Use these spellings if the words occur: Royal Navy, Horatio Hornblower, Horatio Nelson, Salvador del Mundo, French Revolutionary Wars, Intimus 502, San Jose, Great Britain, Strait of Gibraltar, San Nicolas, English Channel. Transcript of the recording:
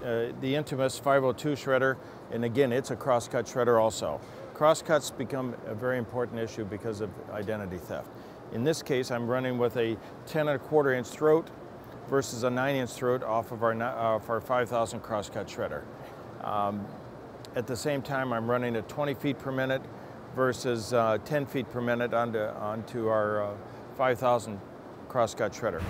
the Intimus 502 shredder, and again, it's a cross-cut shredder also. Cross-cuts become a very important issue because of identity theft. In this case, I'm running with a 10 1/4 inch throat versus a 9 inch throat off of our 5,000 cross-cut shredder. At the same time, I'm running at 20 feet per minute versus 10 feet per minute onto our 5,000 cross-cut shredder.